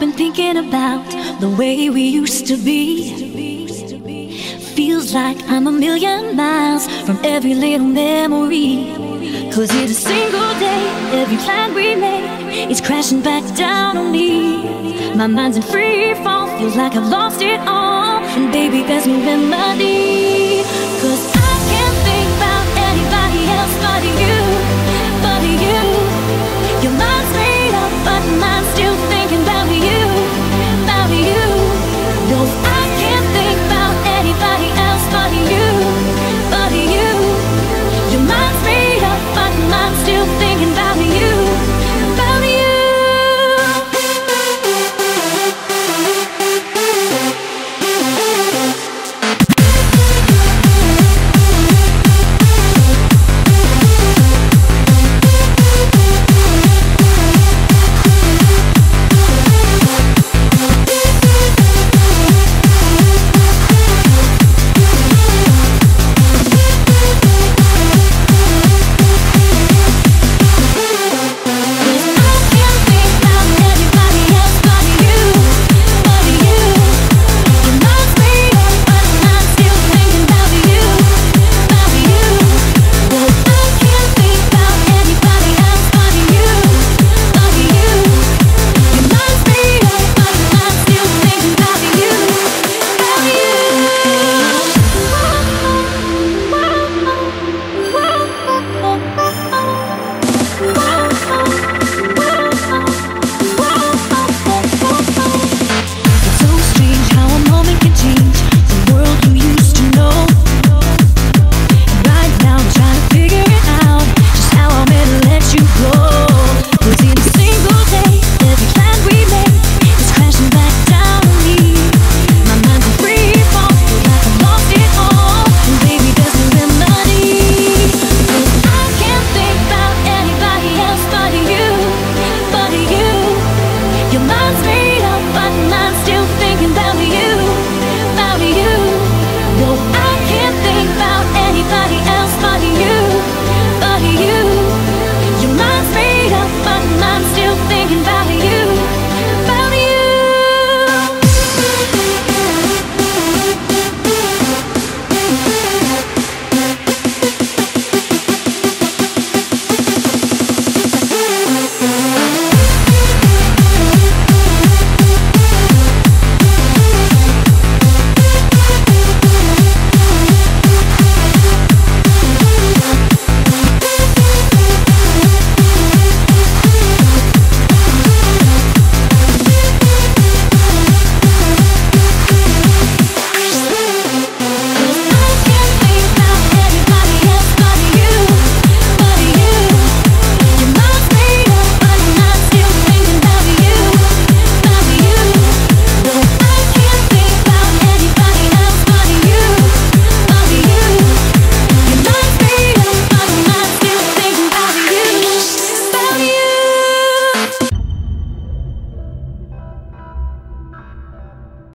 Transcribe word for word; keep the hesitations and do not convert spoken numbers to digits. I've been thinking about the way we used to be. Feels like I'm a million miles from every little memory. Cause in a single day, every plan we made is crashing back down on me. My mind's in free fall, feels like I've lost it all. And baby, there's no remedy.